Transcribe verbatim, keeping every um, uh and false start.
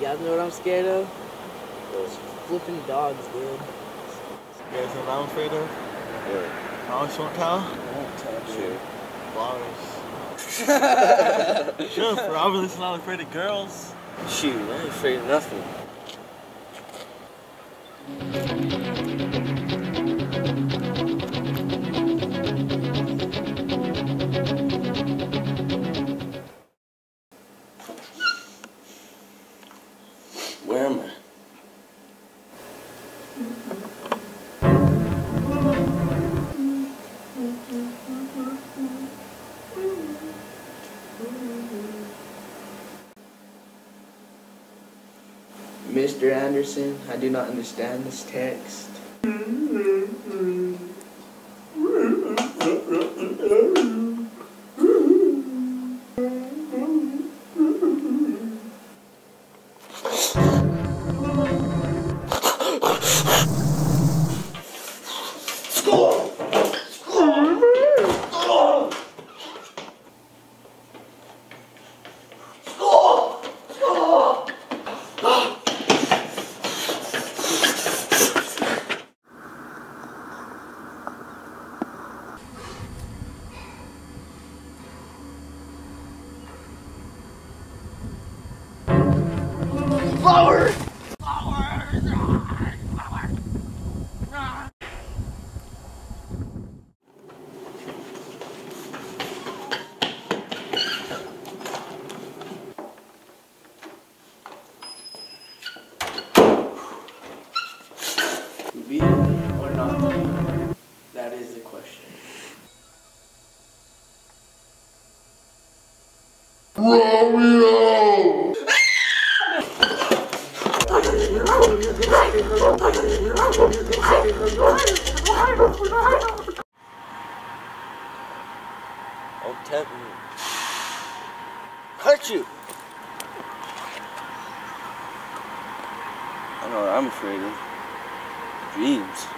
Y'all know what I'm scared of? Those flipping dogs, dude. Scared of what I'm afraid of? What? My own short towel? Shit. Flowers. Sure, for obviously not afraid of girls. Shoot, I ain't afraid of nothing. Where am I? Mister Anderson, I do not understand this text. Flowers! Flowers! Ah, flowers! Ah. To be or not to be? That is the question. Romeo! Don't tempt me. Hurt you! I know what I'm afraid of. Dreams.